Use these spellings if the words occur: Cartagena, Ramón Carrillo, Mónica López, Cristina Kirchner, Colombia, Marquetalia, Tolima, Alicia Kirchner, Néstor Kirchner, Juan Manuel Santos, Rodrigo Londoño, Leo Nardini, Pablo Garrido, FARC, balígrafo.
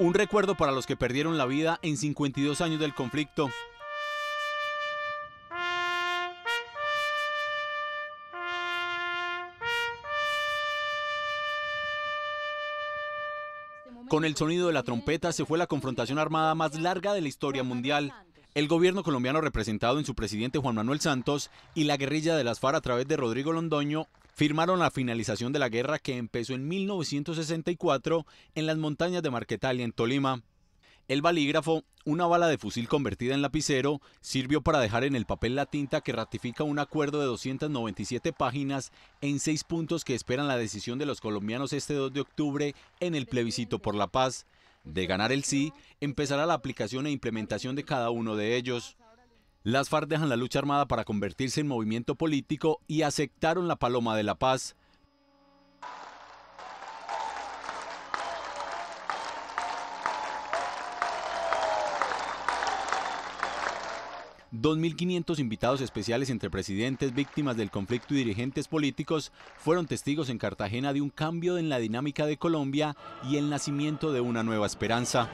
Un recuerdo para los que perdieron la vida en 52 años del conflicto. Con el sonido de la trompeta se fue la confrontación armada más larga de la historia mundial. El gobierno colombiano, representado en su presidente Juan Manuel Santos, y la guerrilla de las FARC a través de Rodrigo Londoño firmaron la finalización de la guerra que empezó en 1964 en las montañas de Marquetalia, en Tolima. El balígrafo, una bala de fusil convertida en lapicero, sirvió para dejar en el papel la tinta que ratifica un acuerdo de 297 páginas en 6 puntos que esperan la decisión de los colombianos este 2 de octubre en el plebiscito por la paz. De ganar el sí, empezará la aplicación e implementación de cada uno de ellos. Las FARC dejan la lucha armada para convertirse en movimiento político y aceptaron la paloma de la paz. ...2.500 invitados especiales entre presidentes, víctimas del conflicto y dirigentes políticos fueron testigos en Cartagena de un cambio en la dinámica de Colombia y el nacimiento de una nueva esperanza.